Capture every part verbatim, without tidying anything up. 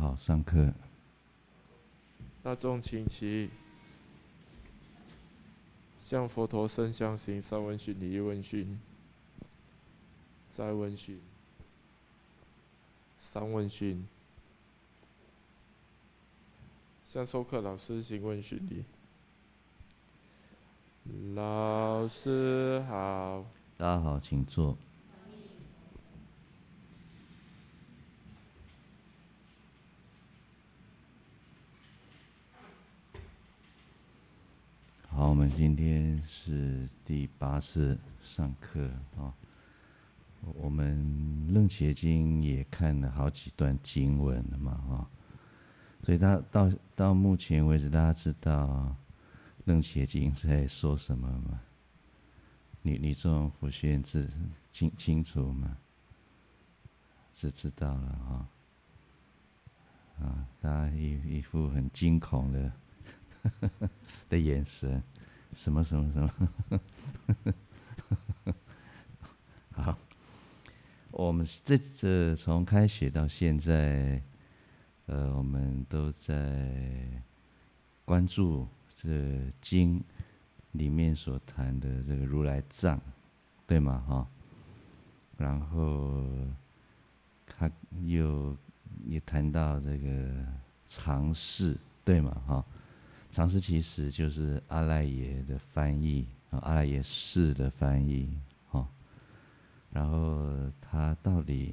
好，上课。大众请起，向佛陀生相行三问讯、礼一问讯、再问讯、三问讯，向授课老师行问讯礼。老师好，大家好，请坐。 好，我们今天是第八次上课啊。我们《楞伽经》也看了好几段经文了嘛啊，所以到到到目前为止，大家知道《楞伽经》是在说什么吗？你你这种普贤字清清楚吗？只知道了啊啊，大家一一副很惊恐的。 的眼神，什么什么什么，好，我们这这从开学到现在，呃，我们都在关注这经里面所谈的这个如来藏，对吗？哈、哦，然后他又也谈到这个常识，对吗？哈、哦。 常识其实就是阿赖耶的翻译，啊，阿赖耶识的翻译，哈、哦。然后它到底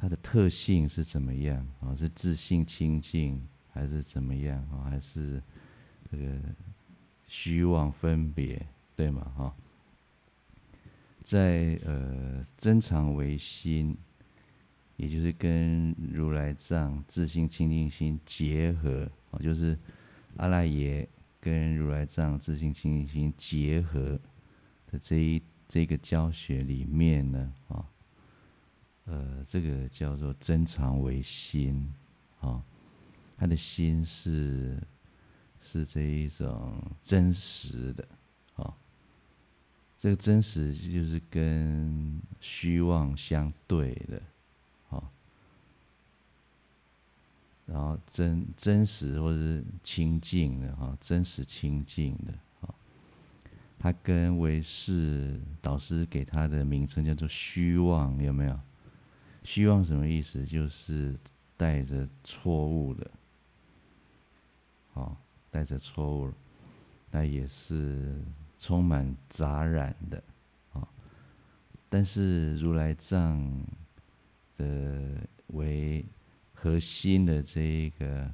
它的特性是怎么样？啊、哦，是自性清净，还是怎么样？啊、哦，还是这个虚妄分别，对吗？哈、哦。在呃真常唯心，也就是跟如来藏自性清净心结合，啊、哦，就是。 阿赖耶跟如来藏自性清净心结合的这一这个教学里面呢，啊、哦，呃，这个叫做真常唯心，啊、哦，他的心是是这一种真实的，啊、哦，这个真实就是跟虚妄相对的。 然后真真实或者是清净的哈，真实清净的哈，它跟唯识导师给它的名称叫做虚妄，有没有？虚妄什么意思？就是带着错误的，哦，带着错误，那也是充满杂染的啊。但是如来藏的为 核心的这一个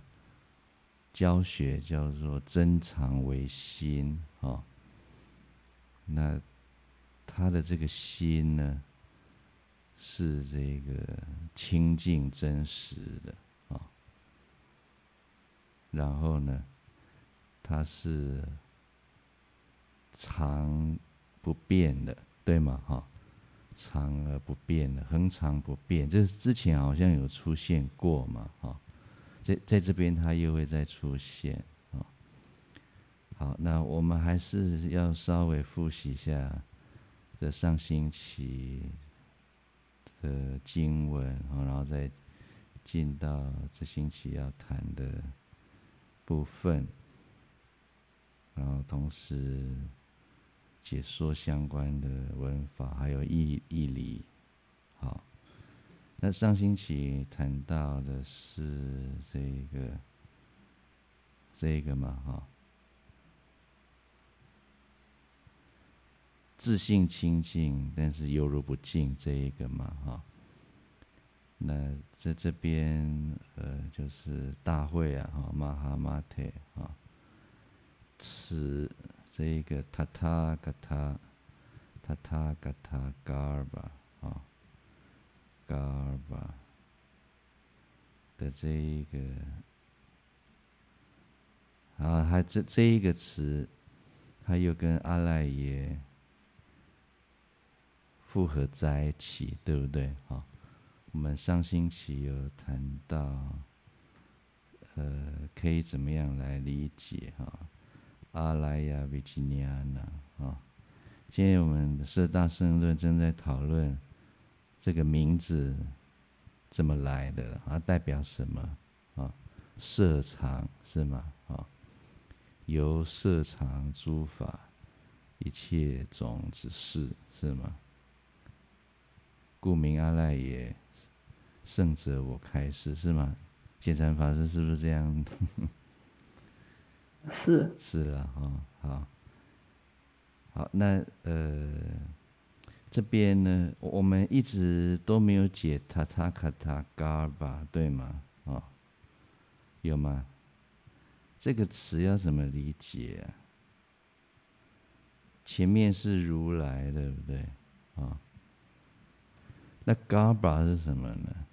教学叫做真常唯心哦，那他的这个心呢，是这个清净真实的啊、哦，然后呢，它是常不变的，对吗？哈、哦。 常而不变的，恒常不变，这之前好像有出现过嘛，哈、哦，在在这边它又会再出现啊、哦。好，那我们还是要稍微复习一下这上星期的经文、哦，然后再进到这星期要谈的部分，然后同时。 解说相关的文法，还有义义理。好，那上星期谈到的是这个，这个嘛，哈、哦，自性清净，但是犹如不净，这一个嘛，哈、哦。那在这边，呃，就是大会啊，哈、哦，玛哈玛特啊，此。 这一个塔塔嘎塔，塔塔嘎塔嘎尔巴啊，嘎尔巴的这一个啊，还这这一个词，它又跟阿赖耶复合在一起，对不对？啊，我们上星期有谈到，呃，可以怎么样来理解哈？ 阿赖耶维吉尼亚那啊，现在我们的《大圣论》正在讨论这个名字怎么来的，它代表什么啊，摄长是吗？啊，由摄长诸法一切种子事是吗？故名阿赖耶，圣者我开示是吗？戒禅法师是不是这样？是是了哈、哦，好，好，那呃。 这边呢，我们一直都没有解 Tathagata Garba 对吗？哦，有吗？这个词要怎么理解啊？前面是如来，对不对？哦，那 Garba 是什么呢？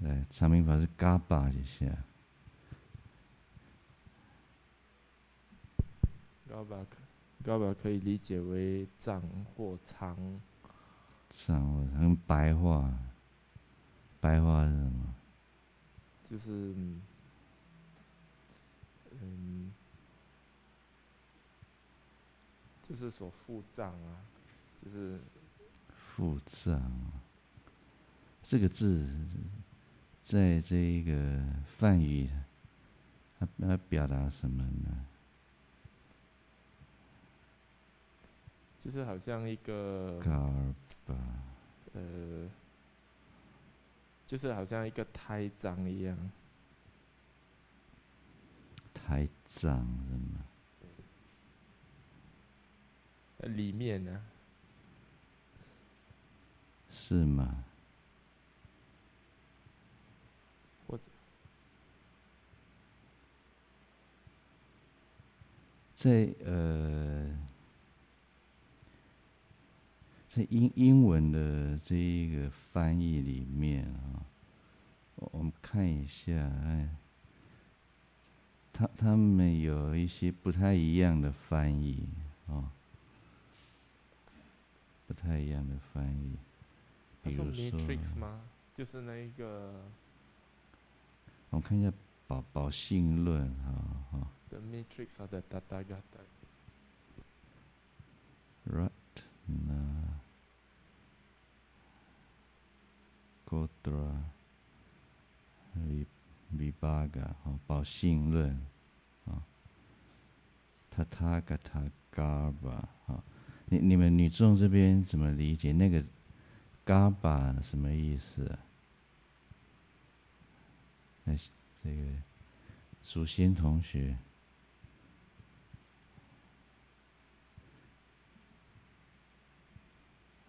来，长明法师 Garba 一下。Garba。 Garba 可以理解为藏或藏，藏或藏，白话，白话是什么？就是，嗯，就是所附藏啊，就是附藏。这个字，在这一个梵语，它它表达什么呢？ 就是好像一个，呃，就是好像一个胎藏一样。胎藏是吗？呃，里面呢？是吗？或者，在呃。 在英英文的这一个翻译里面啊、哦，我们看一下，哎，他他们有一些不太一样的翻译啊、哦，不太一样的翻译，比如说 Matrix 吗？就是那一个，我们看一下《宝宝性论》啊、哦、啊、哦、，The Matrix of the Tathagata。Right now. Gocara, Vibhaga 哦，宝性论啊 ，Tathagata Garba 啊，你你们女众这边怎么理解那个 Garba 什么意思、啊？那这个祖先同学，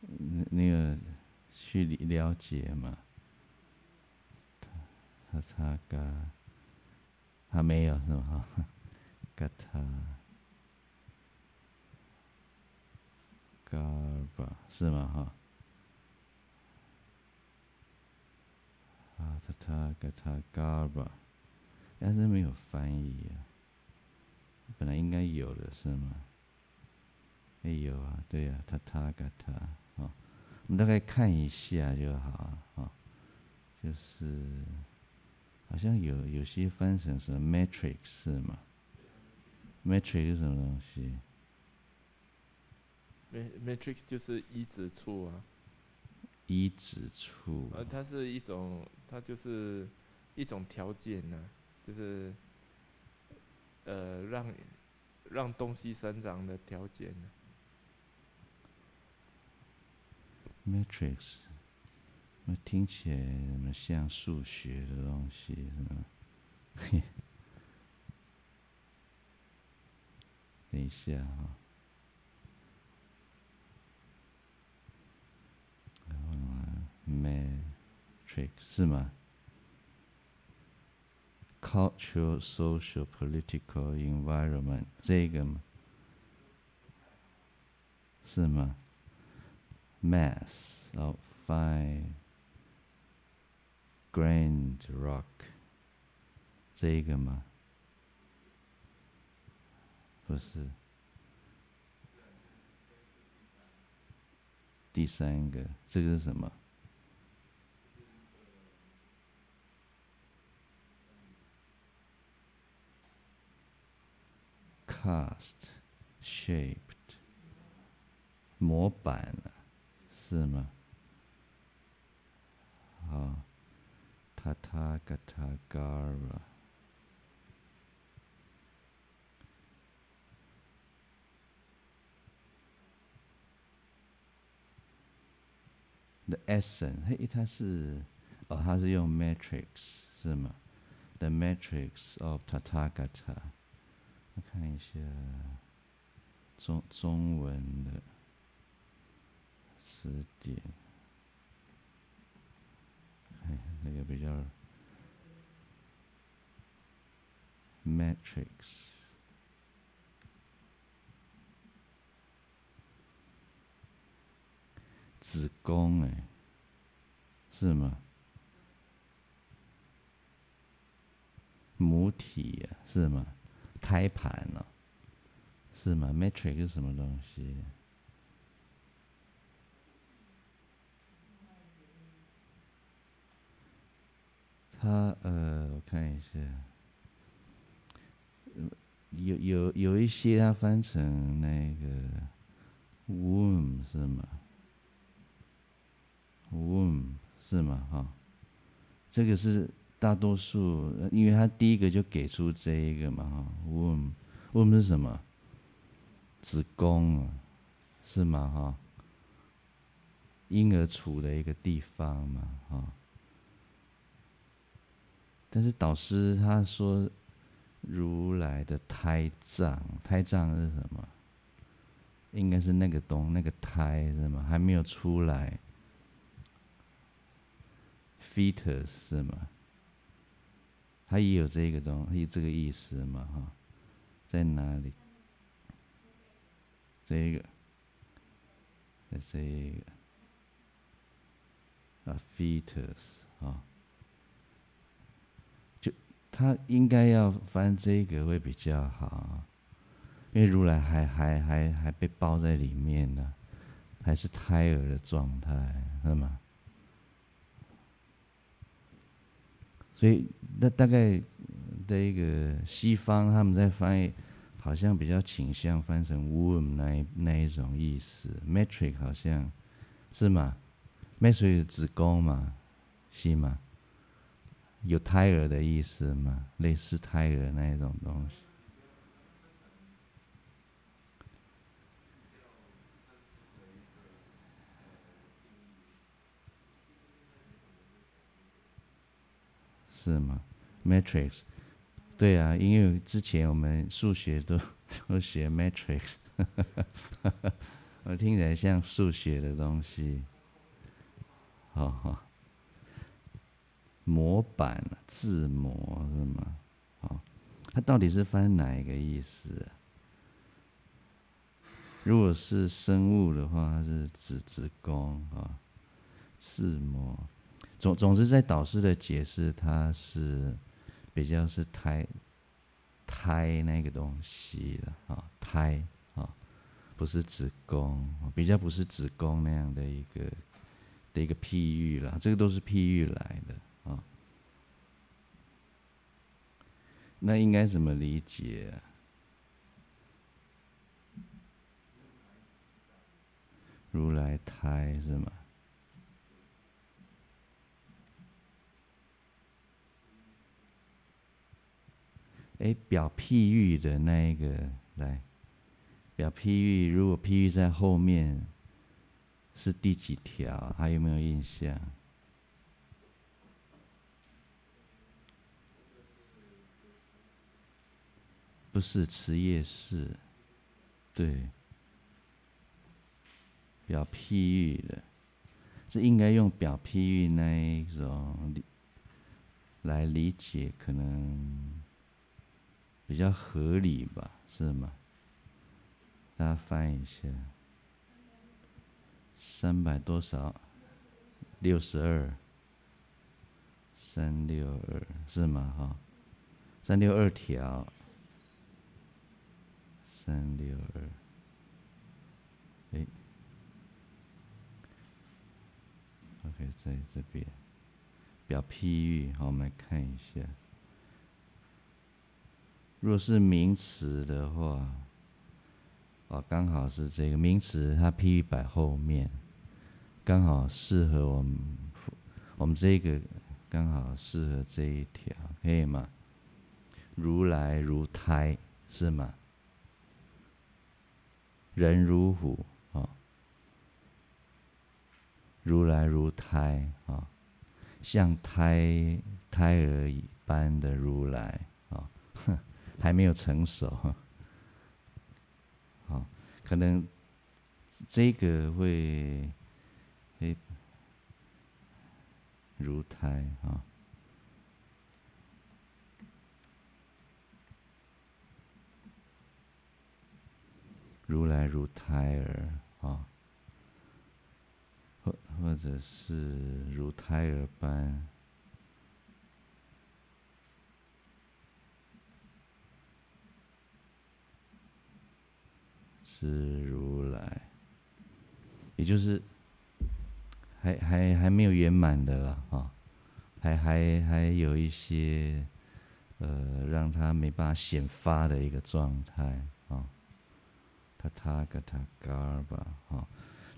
那那个。 去了解嘛？他他嘎，他没有是吧？嘎他嘎吧是吗？哈啊，他他嘎他嘎吧，但是没有翻译啊。本来应该有的是吗？哎有啊，对啊，他他嘎他啊。 我们大概看一下就好啊、哦，就是好像有有些翻成什么 matrix 是吗 ？matrix 是什么东西 ？matrix 就是一指处啊。一指处。呃，它是一种，它就是一种条件呢、啊，就是呃让让东西生长的条件、啊。 Matrix， 那听起来怎么像数学的东西是吗？等一下哈、哦，然后呢 ，Matrix 是吗 ？Cultural, social, political environment 这个吗？是吗？ Mass of fine grained rock， 这个吗？不是，第三个，这个是什么？Cast shaped， 模板啊。 是吗？好， Tathagatagara. The essence, 嘿，它是哦，它是用 matrix 是吗 ？The matrix of Tathagata。我看一下中中文的词典，哎，那个比较 matrix。子宫哎，是吗？母体啊，是吗？胎盘哦，是吗 ？Matrix 是什么东西？它呃，我看一下，有有有一些它翻成那个 womb 是吗？ womb 是吗？哈、哦，这个是大多数，因为他第一个就给出这一个嘛，哈 ，womb womb 是什么？子宫啊，是吗？哈、哦，婴儿处的一个地方嘛，哈、哦。但是导师他说，如来的胎藏，胎藏是什么？应该是那个东那个胎是吗？还没有出来。 fetus 是吗？它也有这个东西，这个意思嘛，哈，在哪里？这个，在这个啊 ，fetus 啊，就它应该要翻这个会比较好，因为如来还还还还被包在里面呢、啊，还是胎儿的状态，是吗？ 所以，那大概的一个西方，他们在翻译，好像比较倾向翻成 womb 那一那一种意思 ，matrix 好像是嘛 ，matrix 子宫嘛，是嘛，有胎儿的意思嘛，类似胎儿那一种东西。是吗 ？Matrix， 对啊，因为之前我们数学都都学 Matrix， 我听起来像数学的东西。好、哦，模板字模是吗？哦，它到底是翻哪一个意思、啊？如果是生物的话，它是子子宫啊，字模。 总总之，在导师的解释，它是比较是胎胎那个东西的啊，胎啊，不是子宫，比较不是子宫那样的一个的一个譬喻啦，这个都是譬喻来的啊。那应该怎么理解、啊？如来胎是吗？ 哎，表譬喻的那一个来，表譬喻，如果譬喻在后面是第几条？还有没有印象？不是持夜世，对，表譬喻的，这应该用表譬喻那一种来理解，可能。 比较合理吧，是吗？大家翻一下，三百多少？六十二，三六二是吗？哈、哦，三六二条，三六二，哎 ，OK， 在这边表譬喻，好，我们来看一下。 若是名词的话，哦，刚好是这个名词，它譬喻摆后面，刚好适合我们我们这个刚好适合这一条，可以吗？如来如胎，是吗？人如虎啊、哦，如来如胎啊、哦，像胎胎儿一般的如来啊、哦，还没有成熟，啊、哦，可能这个会，诶，如胎啊。哦，如来如胎儿啊，或、哦、或者是如胎儿般，是如来，也就是还还还没有圆满的了啊、哦，还还还有一些呃让他没办法显发的一个状态。Tathagata 哈，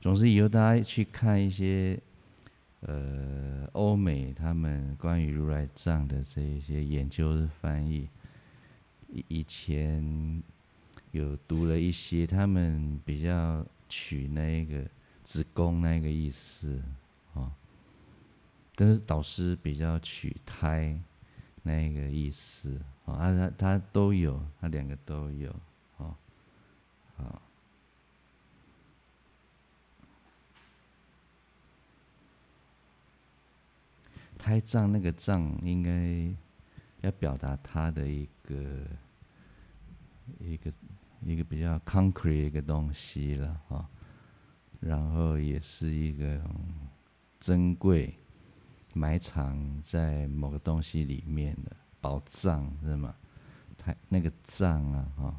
总之以后大家去看一些，呃，欧美他们关于如来藏的这一些研究翻译，以前有读了一些，他们比较取那个子宫那个意思啊，但是导师比较取胎那个意思啊，他他都有，他两个都有。好，胎藏那个藏应该要表达它的一个一个一个比较 concrete 一个东西了啊、哦，然后也是一个珍贵埋藏在某个东西里面的宝藏，是吗？胎那个藏啊，哈、哦。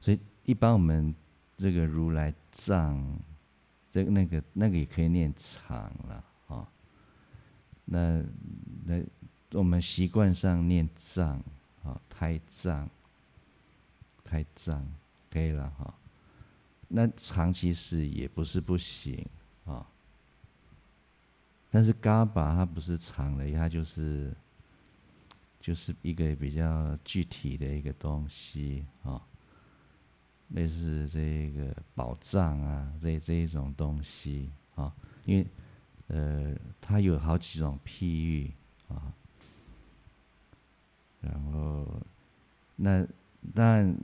所以，一般我们这个如来藏，这个那个那个也可以念藏了哦。那那我们习惯上念藏啊、哦，胎藏，胎藏可以了哈、哦。那藏其实也不是不行啊、哦，但是嘎巴它不是藏了，它就是就是一个比较具体的一个东西啊。哦，类似这个宝藏啊，这这一种东西啊、哦，因为呃，它有好几种譬喻啊、哦，然后那但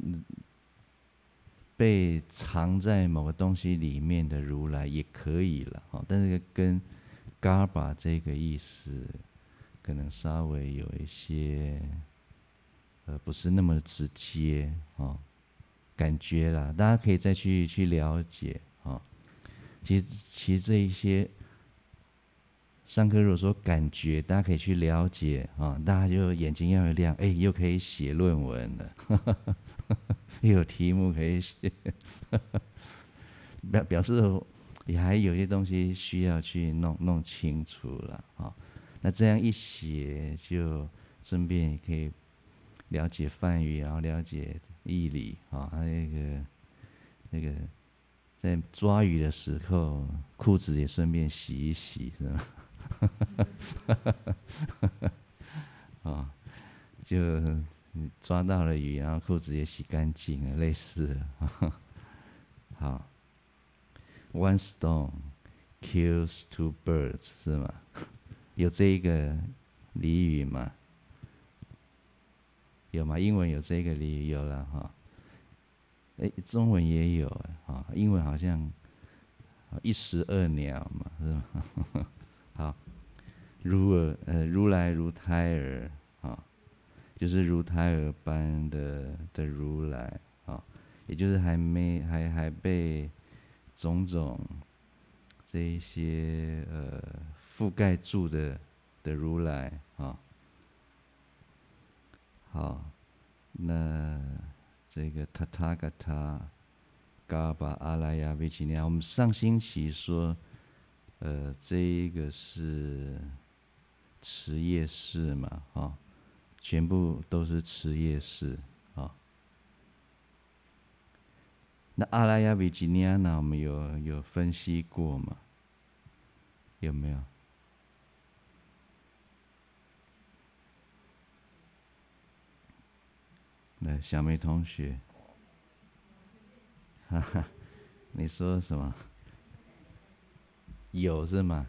被藏在某个东西里面的如来也可以了啊、哦，但是跟 garba 这个意思可能稍微有一些呃不是那么直接啊。哦，感觉啦，大家可以再去去了解啊、哦。其实其实这一些上课如果说感觉，大家可以去了解啊、哦，大家就眼睛要一亮，哎、欸，又可以写论文了，呵呵呵，又有题目可以写，表表示也还有些东西需要去弄弄清楚了啊、哦。那这样一写，就顺便也可以了解梵语，然后了解义理啊，他、哦、那个那个在抓鱼的时候，裤子也顺便洗一洗，是吧？啊、哦，就你抓到了鱼，然后裤子也洗干净了，类似了、哦。好 ，One stone kills two birds， 是吗？有这一个俚语吗？有吗？英文有这个俚语，有了哈。哎、哦，中文也有哎，啊、哦，英文好像一石二鸟嘛，是吧？好，如尔呃，如来如胎儿啊、哦，就是如胎儿般的的如来啊、哦，也就是还没还还被种种这一些呃覆盖住的的如来啊。哦，好，那这个 Tathagata Garbha Alaya Vichiniya， 我们上星期说，呃，这一个是持业式嘛，啊、哦，全部都是持业式啊、哦。那 Alaya Vichiniya 呢，我们有有分析过嘛？有没有？呃，小梅同学，哈哈，你说什么？有是吗？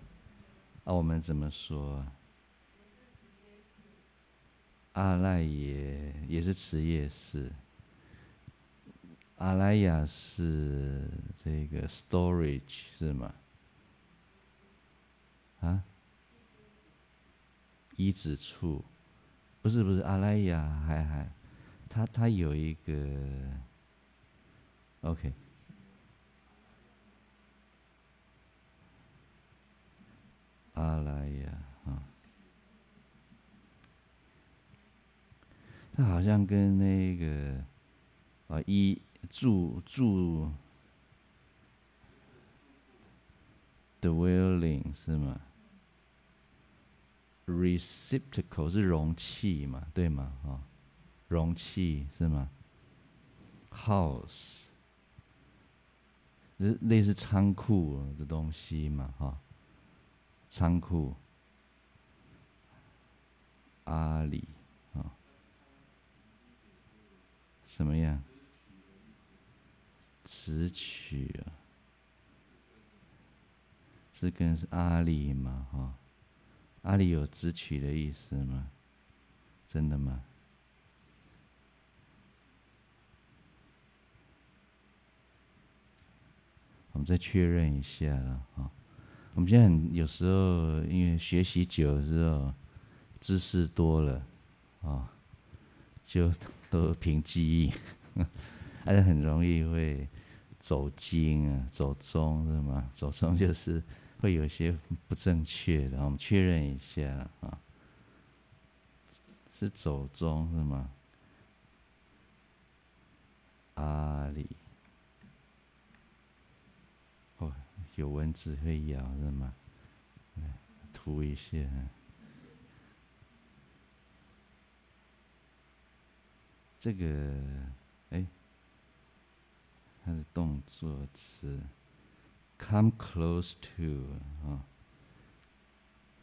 啊，我们怎么说、啊？阿赖耶也是持夜识，阿赖耶是这个 storage 是吗？啊？一指处，不是不是阿赖耶还还，它它有一个 ，OK。阿赖耶啊，它好像跟那个啊一住住 ，dwelling 是吗 ？receptacle 是容器嘛，对吗？啊、哦，容器是吗 ？house 是类似仓库的东西嘛，哈、哦。仓库，阿里啊、哦，什么样？直取啊，是跟是阿里吗？哈、哦，阿里有直取的意思吗？真的吗？我们再确认一下了啊。哦，我们现在很有时候，因为学习久之后，知识多了，啊、哦，就都凭记忆，而且很容易会走经啊，走宗是吗？走宗就是会有些不正确的，我们确认一下啊、哦，是走宗是吗？阿里。有蚊子会咬是吗？涂一下。这个，哎，它的动作词 ，come close to 啊、哦、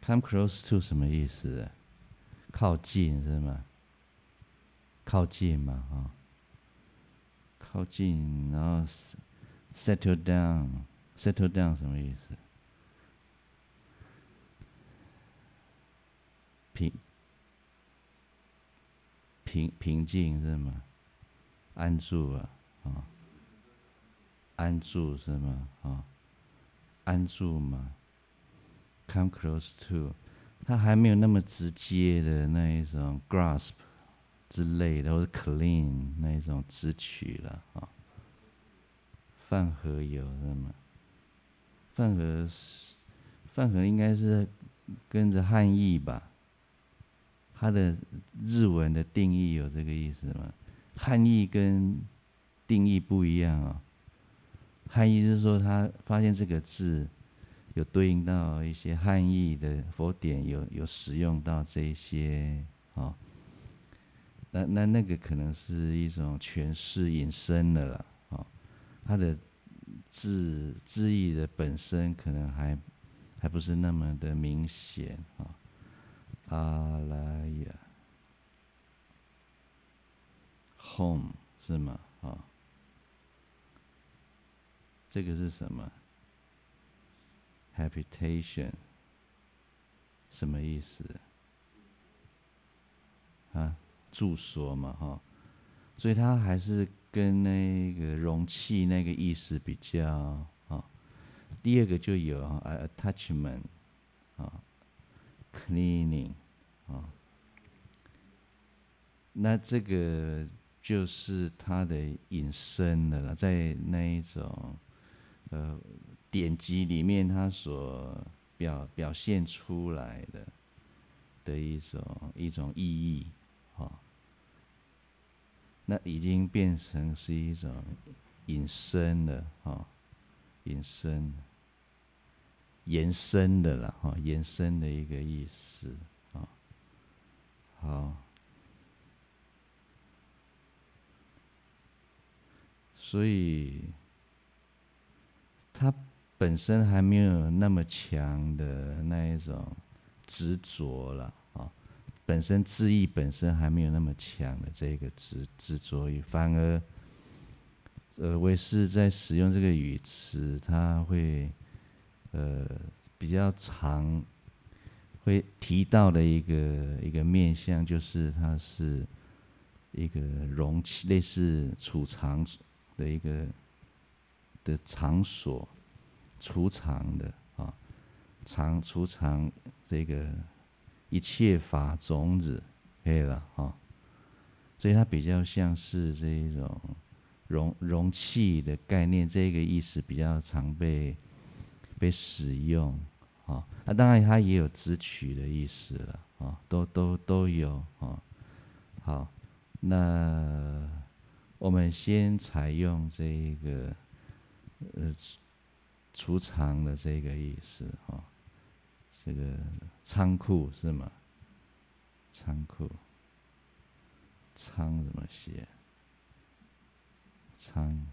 ，come close to 什么意思、啊？靠近是吗？靠近嘛啊、哦，靠近，然后 settle down。settle down 什么意思？平平平静是吗？安住啊，啊、哦，安住是吗？啊、哦，安住嘛 ，come close to， 它还没有那么直接的那一种 grasp 之类的，或者 clean 那一种直取了啊、哦。饭盒有是吗？饭盒，饭盒应该是跟着汉译吧？它的日文的定义有这个意思吗？汉译跟定义不一样哦。汉译是说他发现这个字有对应到一些汉译的佛典有，有有使用到这一些哦。那那那个可能是一种诠释引申的啦哦，它的。字字义的本身可能还还不是那么的明显啊、哦。阿赖耶 ，home 是吗？啊、哦，这个是什么 ？habitation 什么意思？啊，住所嘛，哈、哦，所以它还是。跟那个容器那个意思比较啊、哦，第二个就有啊 attachment 啊、哦、cleaning 啊、哦，那这个就是它的引申的了，在那一种呃典籍里面它所表表现出来的的一种一种意义啊。哦，那已经变成是一种引申了哈、哦，引申、延伸的了哈、哦，延伸的一个意思啊、哦。好，所以它本身还没有那么强的那一种执着了啊、哦，本身自意本身还没有那么强的这个执执着于，反而，呃，唯识在使用这个语词，它会，呃，比较长，会提到的一个一个面向，就是它是一个容器，类似储藏的一个的场所，储藏的啊，藏储藏这个。 一切法种子，可以了哈，所以它比较像是这一种容容器的概念，这个意思比较常被被使用啊。那当然它也有直取的意思了啊，都都都有啊。好，那我们先采用这一个呃储藏的这个意思哈。 这个仓库是吗？仓库，仓怎么写？仓，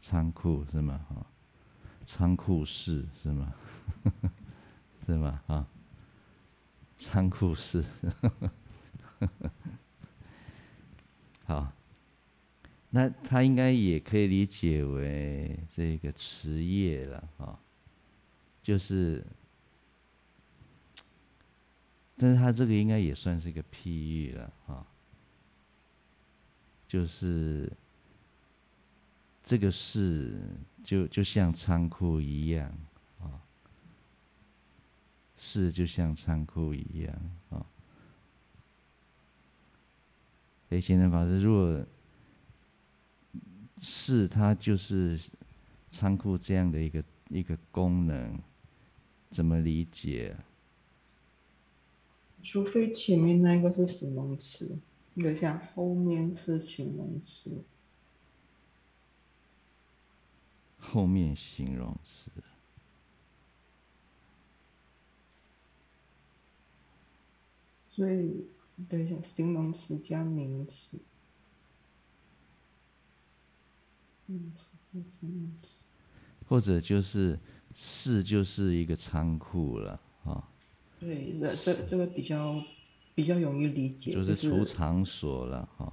仓库是吗？哈，仓库室是吗？是吗？啊，仓库室，好，那它应该也可以理解为这个池业了，哈。 就是，但是他这个应该也算是一个譬喻了啊。就是这个事就就像仓库一样啊，事就像仓库一样啊。哎，贤能法师，如果是它就是仓库这样的一个一个功能。 怎么理解、啊？除非前面那个是形容词，你想后面是形容词，后面形容词，所以等一下，形容词加名词，名词加形容词，或者就是。 是就是一个仓库了啊，对，这这个比较比较容易理解，就是储藏所了哈。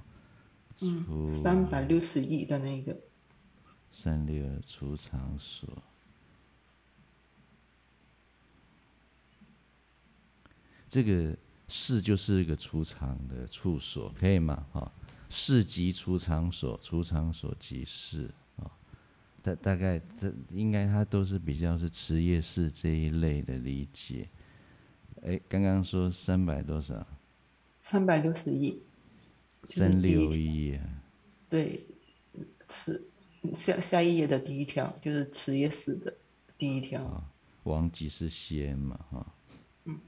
嗯，三百六十亿的那个。三六储藏所。这个市就是一个储藏的处所，可以吗？哈，市集储藏所，储藏所即市。 大大概，这应该它都是比较是持业式这一类的理解。哎，刚刚说三百多少？三百六十亿。三六亿。对，是下下一页的第一条，就是持业式的第一条。哦、王即是仙嘛，哈、哦。嗯。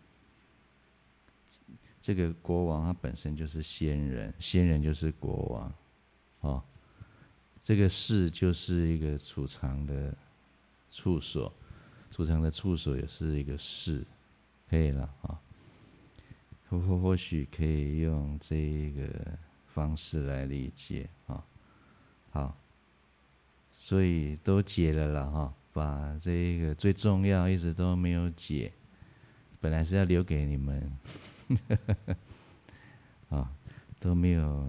这个国王他本身就是仙人，仙人就是国王，哦。 这个室就是一个储藏的处所，储藏的处所也是一个室，可以了啊。或或或许可以用这个方式来理解啊。好，所以都解了啦哈，把这个最重要一直都没有解，本来是要留给你们，啊都没有。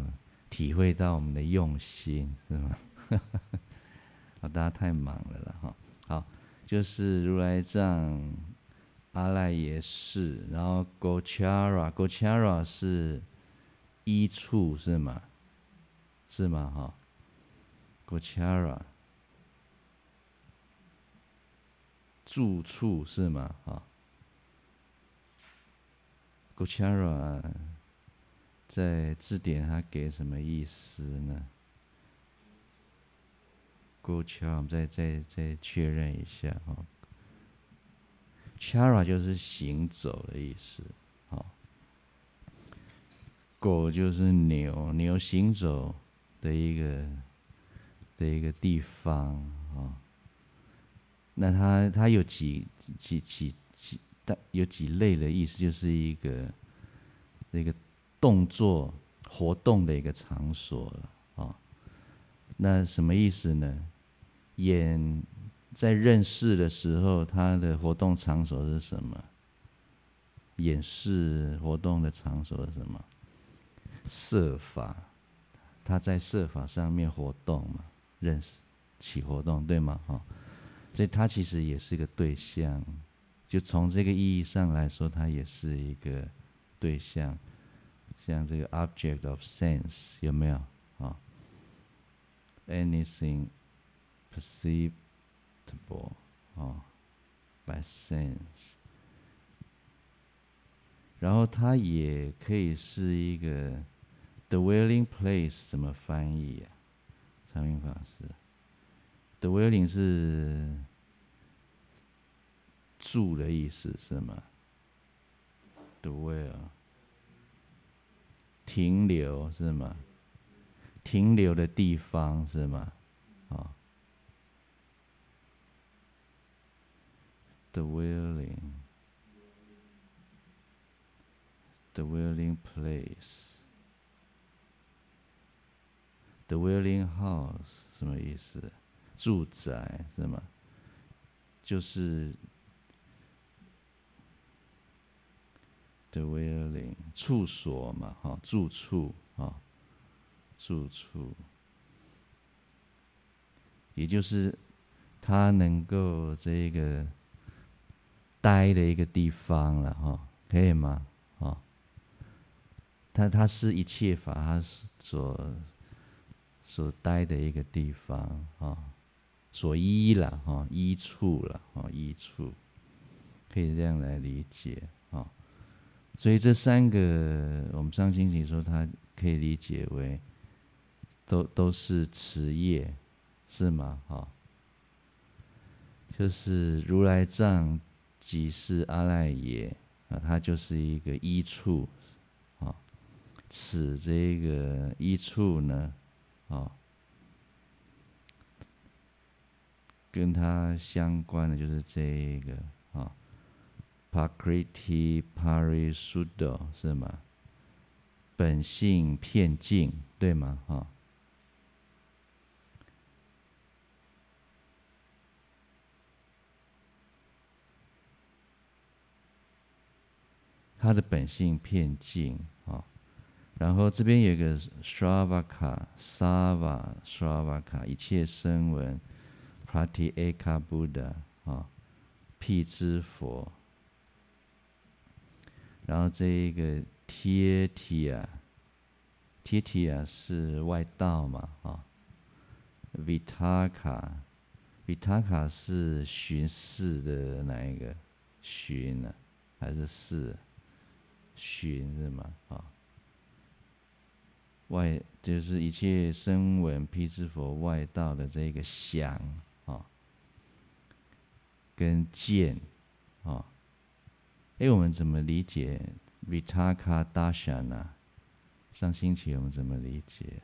体会到我们的用心是吗？啊大家太忙了啦哈。好，就是如来藏、阿赖耶识，然后 gocara gocara 是一处是吗？是吗？哈 gocara 住处是吗？哈 gocara。 在字典它给什么意思呢 ？gocara， 我们再再再确认一下哈。chara 就是行走的意思，好。狗就是牛，牛行走的一个的一个地方啊。那它它有几几几几大有几类的意思，就是一个那个。 动作活动的一个场所了啊、哦，那什么意思呢？眼在认识的时候，它的活动场所是什么？演示活动的场所是什么？设法，他在设法上面活动嘛，认识起活动对吗？哈、哦，所以他其实也是个对象，就从这个意义上来说，他也是一个对象，像这个 object of sense 有没有啊、哦、？Anything perceivable 哦 by sense。 然后它也可以是一个 dwelling place 怎么翻译啊？长明法师 ，dwelling 是住的意思是吗 ？dwell 停留是吗？停留的地方是吗？啊、哦、，dwelling。 Dwelling place, dwelling house 什么意思？住宅是吗？就是 dwelling 处所嘛，哈、哦，住处啊、哦，住处，也就是他能够这个待的一个地方了，哈、哦，可以吗？啊、哦。 它它是一切法它所所待的一个地方啊、哦，所依了哈、哦，依处了哈、哦，依处，可以这样来理解啊、哦。所以这三个，我们上星期说它可以理解为都都是持业，是吗？哈、哦，就是如来藏即是阿赖耶啊，它就是一个依处。 此这个一处呢，啊、哦，跟它相关的就是这个啊、哦，prakṛtipariśuddha 是吗？本性片净对吗？哈、哦，它的本性片净啊。哦 然后这边有一个 shravaka sava shravaka 一切声闻 pratyeka buddha 啊，辟支佛。然后这一个 tietya tietya 是外道嘛啊 vitaka vitaka 是巡视的哪一个巡呢、啊？还是视巡是吗？啊？ 外就是一切声闻辟支佛外道的这个想啊、哦，跟见啊，哎、哦，我们怎么理解 vitaka darshana？ 上星期我们怎么理解？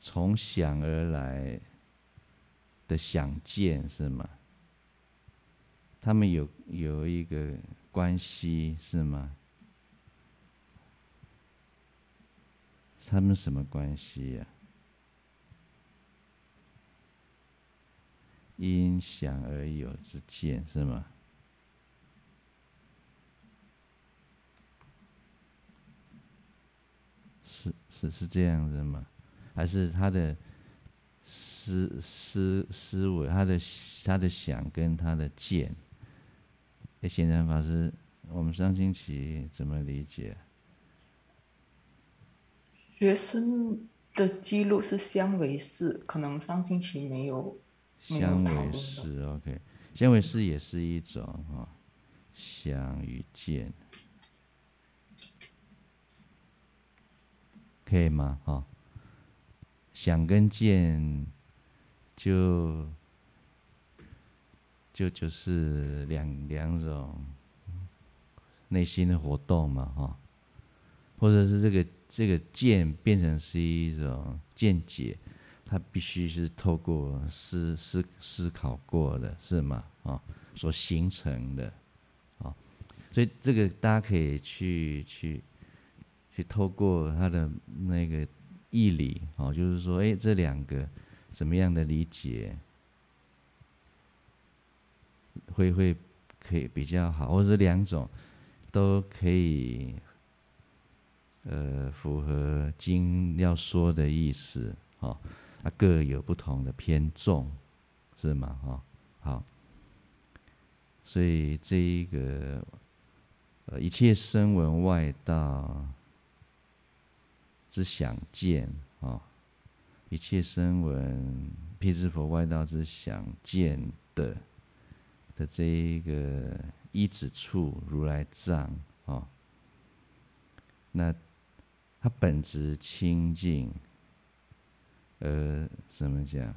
从想而来的想见是吗？他们有有一个关系是吗？ 他们什么关系呀、啊？因想而有之见是吗？是是是这样子吗？还是他的思思思维，他的他的想跟他的见？哎，贤禅法师，我们上星期怎么理解、啊？ 学生的记录是相为式，可能上星期没有。相为式 ，OK， 相为式也是一种哈、哦，想与见，可以吗？哈、哦，想跟见就就就是两两种内心的活动嘛，哈、哦，或者是这个。 这个见变成是一种见解，它必须是透过思思思考过的，是吗？啊、哦，所形成的，啊、哦，所以这个大家可以去去去透过它的那个义理，哦，就是说，哎，这两个怎么样的理解，会会可以比较好，或者两种都可以，呃，符合经要说的意思，哦，啊，各有不同的偏重，是吗？哈、哦，好，所以这一个，呃，一切声闻外道之想见，哦，一切声闻辟支佛外道之想见的。 的这一个一指处如来藏哦，那它本质清净，呃，怎么讲？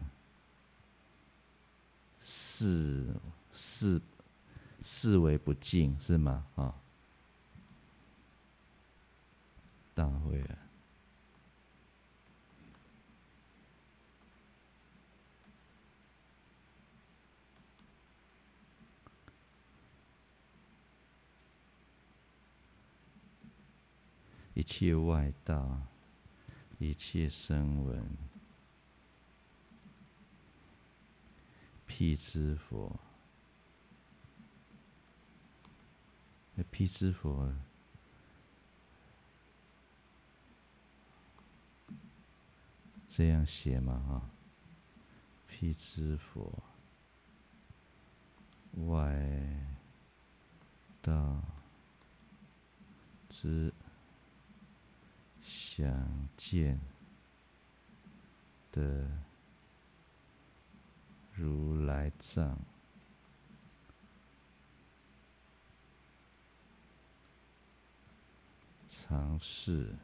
视视视为不净是吗？啊、哦，大会啊。 一切外道，一切声闻，辟支佛，辟支佛，这样写嘛哈？辟支佛，外道之。 想见的如来藏，常是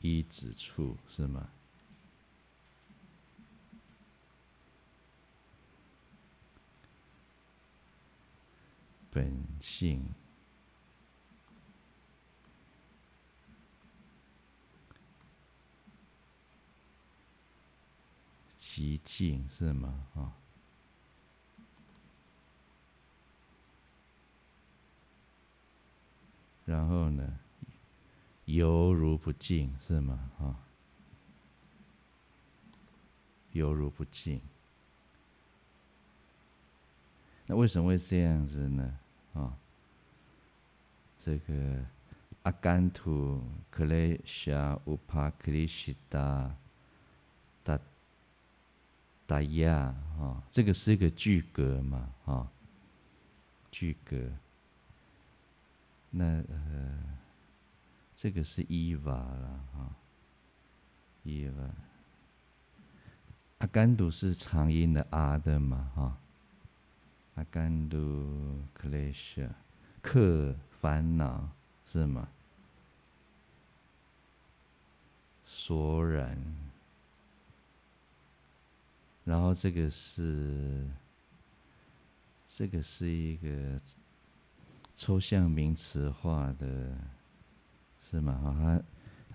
一指处，是吗？本性极静是吗？啊、哦，然后呢，犹如不净是吗？啊、哦，犹如不净。 那为什么会这样子呢？啊、哦，这个阿甘土克雷夏乌帕克里西达达达亚啊、哦，这个是一个句格嘛啊、哦，句格。那呃，这个是伊娃了啊，伊娃。阿甘土是长音的啊的嘛哈。哦 阿甘度克雷舍，克烦恼是吗？所染，然后这个是，这个是一个抽象名词化的，是吗？哈，它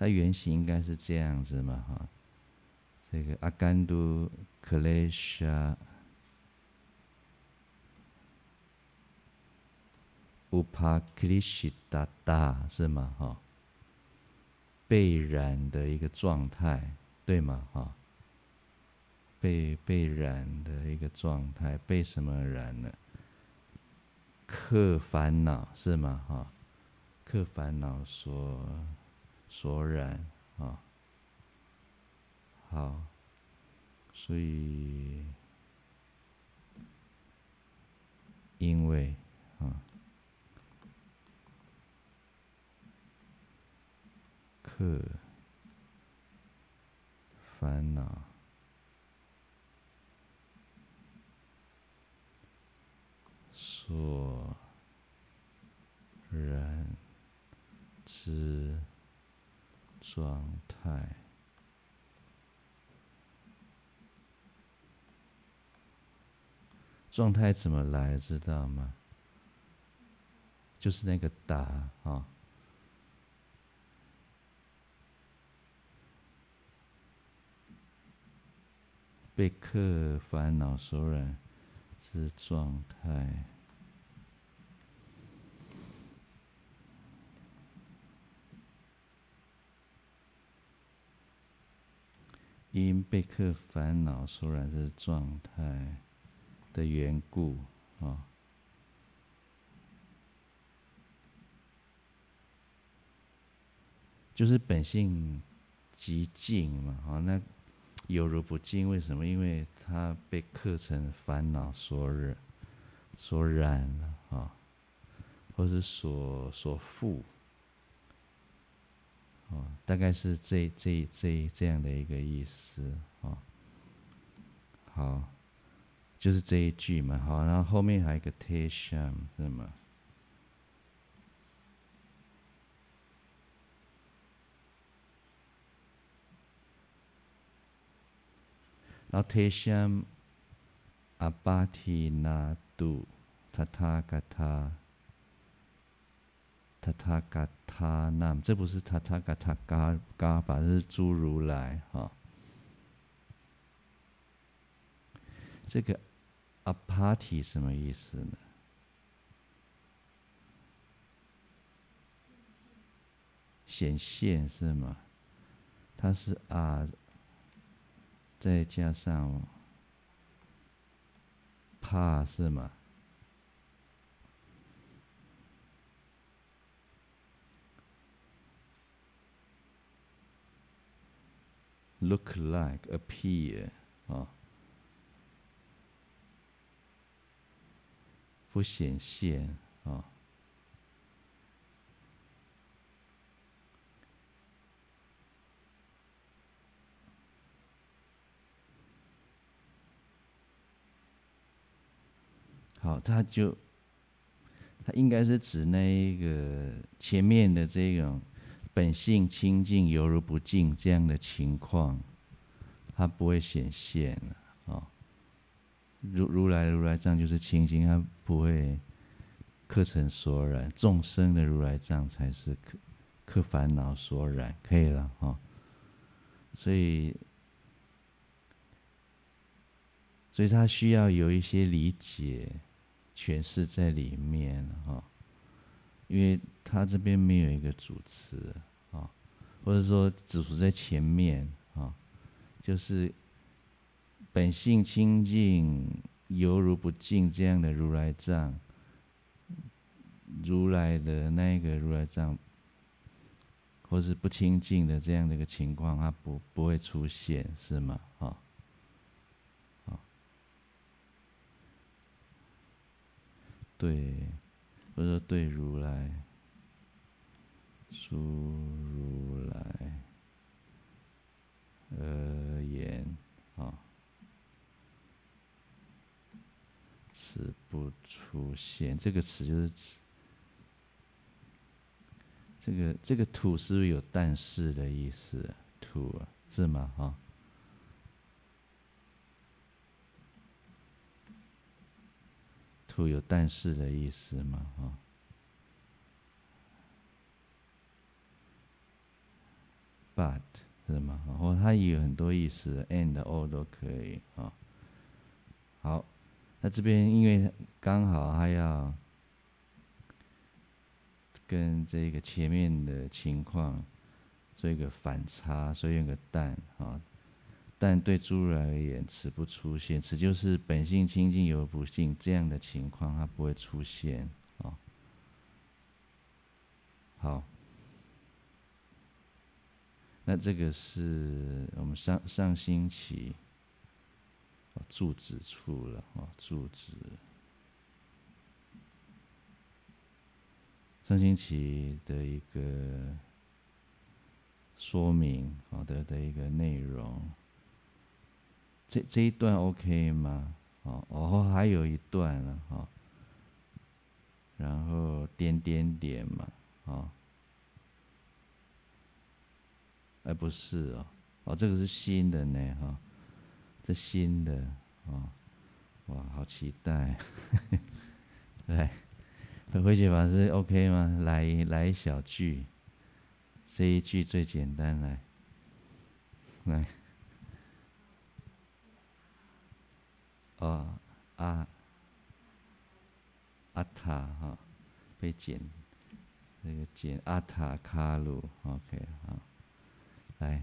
它原型应该是这样子嘛，哈，这个阿甘度克雷舍。 upakrishidatta 是吗？哈、哦，被染的一个状态，对吗？哈、哦，被被染的一个状态，被什么染了？克烦恼是吗？哈、哦，克烦恼所所染啊、哦，好，所以因为啊。哦 克烦恼所染之状态，状态怎么来？知道吗？就是那个打啊。哦 被克烦恼所染之状态，因被克烦恼所染的状态的缘故啊，就是本性极静嘛，好，那有如不净，为什么？因为它被克成烦恼所染，所染了啊，或是所所缚。 哦，大概是这这这这样的一个意思哦。好，就是这一句嘛。好，然后后面还有一个 tesham 是吗？然后 tesham abati nadu tathagata。 塔塔嘎塔那，这不是塔塔嘎塔嘎嘎吧？这是诸如来哈、哦。这个 apati 什么意思呢？显现是吗？它是啊，再加上帕是吗？ Look like, appear 啊，不显现啊。好，他就，他应该是指那一个前面的这种。 本性清净犹如不净这样的情况，它不会显现啊、哦。如如来如来藏就是清净，它不会克尘所染；众生的如来藏才是克克烦恼所染，可以了啊、哦。所以，所以它需要有一些理解、诠释在里面啊、哦，因为。 他这边没有一个主词啊，或者说主词在前面啊，就是本性清净犹如不净这样的如来藏，如来的那个如来藏，或是不清净的这样的一个情况，它不不会出现，是吗？啊，啊，对，或者说对如来。 诸如来而言啊、哦，此不出现。这个词就是这个这个土是不是有但是的意思？土啊，是吗？哈、哦。 土有但是的意思吗？哈、哦。 but 是吗？哦，它也有很多意思 ，and all 都可以啊、哦。好，那这边因为刚好还要跟这个前面的情况做一个反差，所以用个但啊、哦。但对诸如来而言，此不出现，此就是本性清净有不净这样的情况，它不会出现啊、哦。好。 那这个是我们上上星期啊住址处了啊住址，上星期的一个说明好的的一个内容，这这一段 OK 吗？哦哦还有一段了哈，然后点点点嘛啊。 哎，不是哦，哦，这个是新的呢，哈、哦，这新的，哦，哇，好期待，来，慧觉法师 OK 吗？来来一小句，这一句最简单，来，来，哦，啊，阿塔哈、哦，被剪，那、这个剪阿塔卡鲁 ，OK 好、哦。 来，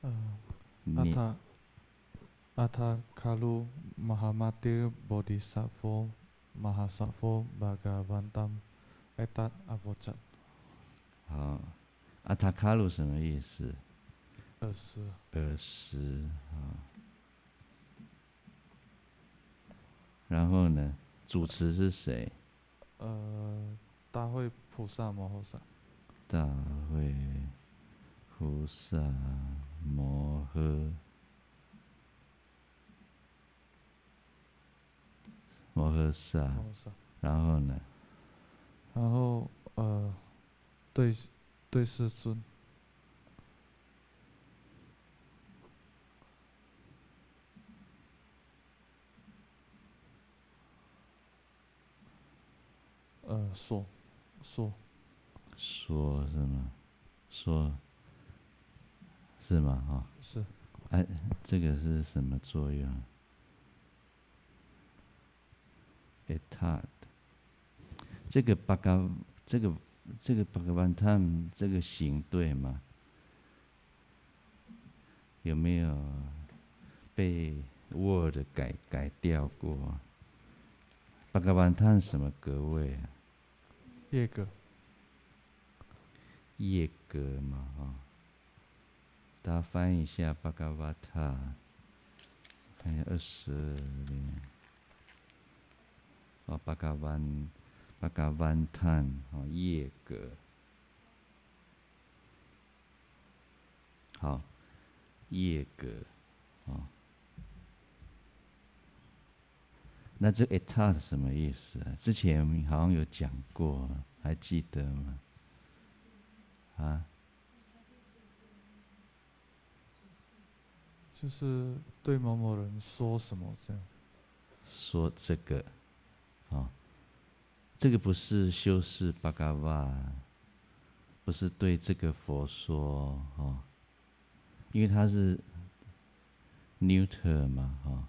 呃， Atha, Atha Kalu Mahamatir Bodhisattva Mahasattva Bhagavantam Etat Avochat。好，阿塔卡鲁什么意思？二十。二十啊。然后呢？主持是谁？呃，大会菩萨摩诃萨。大会菩萨摩诃摩诃萨。摩诃萨。然后呢？然后呃。 对，对世尊。呃，说，说，说是吗？说，是吗？哈、哦。是。哎、啊，这个是什么作用 ？Etat， 这个巴嘎，这个。 这个巴格万他们这个行对吗？有没有被 word 改改掉过？巴格万他什么格位啊？夜格。夜格嘛，哈、哦。大家翻译一下巴格万他，看一下二十二里面。哦，巴格万。 巴嘎万叹啊，夜格。好，夜格啊。那这 etat 是什么意思啊？之前好像有讲过，还记得吗？啊？就是对某某人说什么这样。说这个，啊。 这个不是修饰巴嘎瓦，不是对这个佛说哦，因为它是 neuter 嘛哈、哦，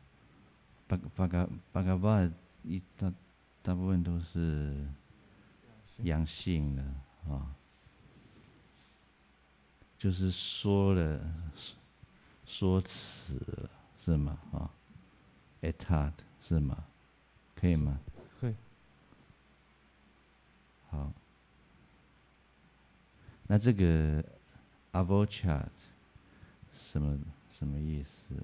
巴巴嘎巴嘎瓦一大大部分都是阳性的啊、哦，就是说了说辞是吗啊 ？etat 是吗？可以吗？ 好，那这个 avochat 什么什么意思？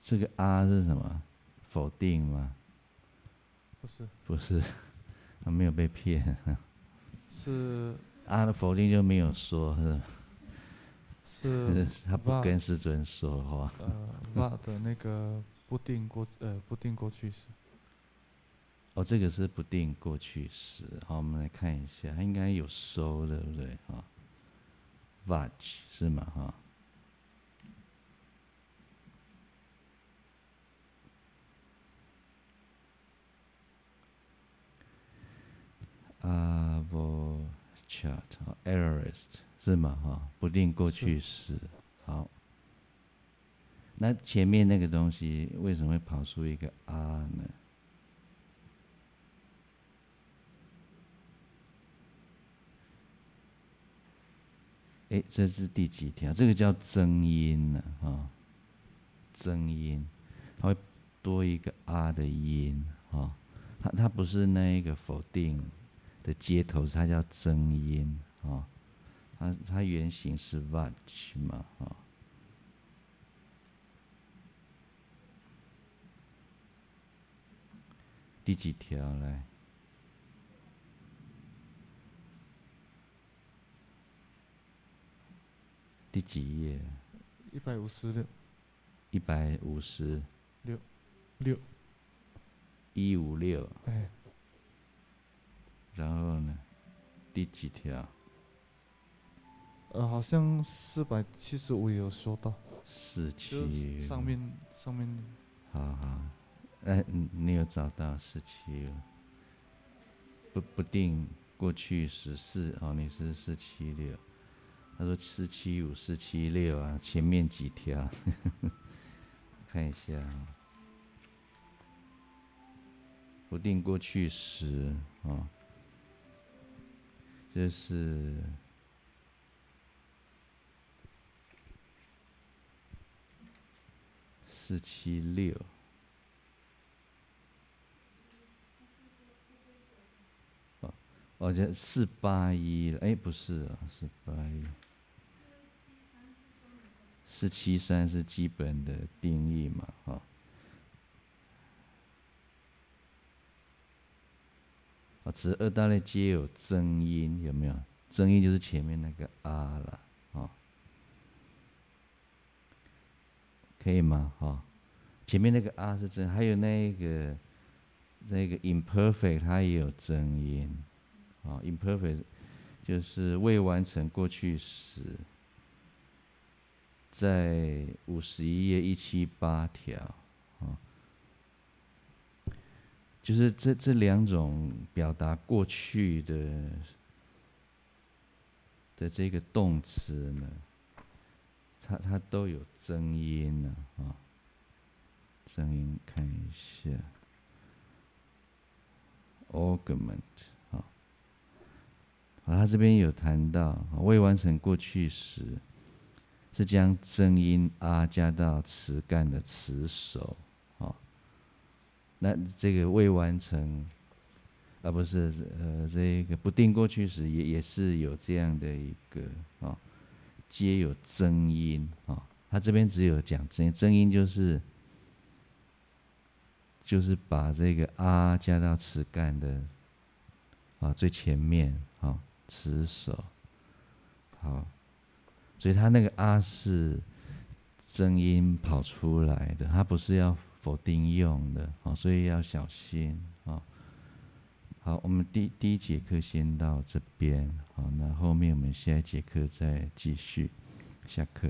这个 啊 是什么？否定吗？不是，不是，他没有被骗。是啊的否定就没有说，是是，他不跟世尊说话。呃，那的那个不定过呃不定过去式。 哦，这个是不定过去式。好，我们来看一下，它应该有收，对不对？哈、哦、，vaj 是吗？哈、哦，阿波恰特 ，errorist 是吗？哈、哦，不定过去式。好，那前面那个东西为什么会跑出一个啊呢？ 哎，这是第几条？这个叫增音了啊、哦，增音，它会多一个啊的音啊、哦，它它不是那一个否定的接头，它叫增音啊、哦，它它原型是 vaj 嘛啊、哦，第几条来？ 第几页？一百五十六。一百五十六，六。一五六。哎。然后呢？第几条？呃，好像四百七十五有说到。四七。上面上面。好好，哎，你有找到四七？不不定过去十四哦，你是四七六。 他说四七五、四七六啊，前面几条，呵呵看一下、哦，不定过去时啊、哦，这是四七六。哦，我觉得四八一了，哎，不是啊，四八一。四七三是基本的定义嘛，哈、哦。 此二大类皆有增音，有没有？增音就是前面那个啊了，哦，可以吗？哦，前面那个啊是增，还有那个那个 imperfect 它也有增音，哦 ，imperfect 就是未完成过去时，在五十一页一七八条，哦。 就是这这两种表达过去的的这个动词呢，它它都有增音呢啊、哦，增音看一下 ，augment 啊、哦，好，他这边有谈到未完成过去时，是将增音啊加到词干的词首。 那这个未完成，啊不是呃这个不定过去时也也是有这样的一个啊、哦，皆有增音啊、哦，他这边只有讲增音，增音就是就是把这个啊加到词干的啊、哦、最前面啊、哦、词首，好，所以他那个啊是增音跑出来的，他不是要。 否定用的，好，所以要小心啊。好，我们第第一节课先到这边，好，那后面我们下一节课再继续，下课。